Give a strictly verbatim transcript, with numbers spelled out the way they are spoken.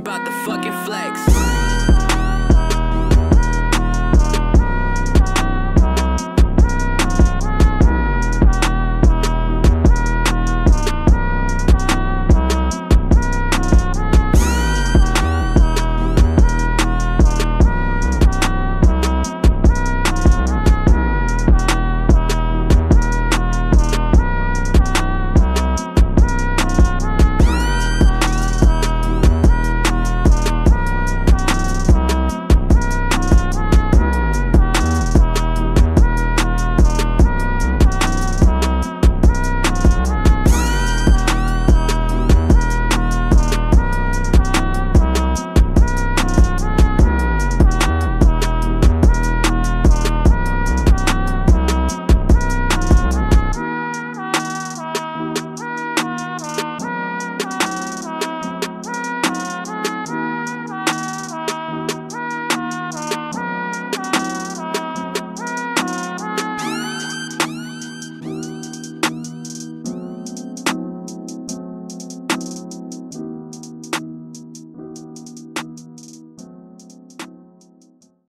about the fucking flex.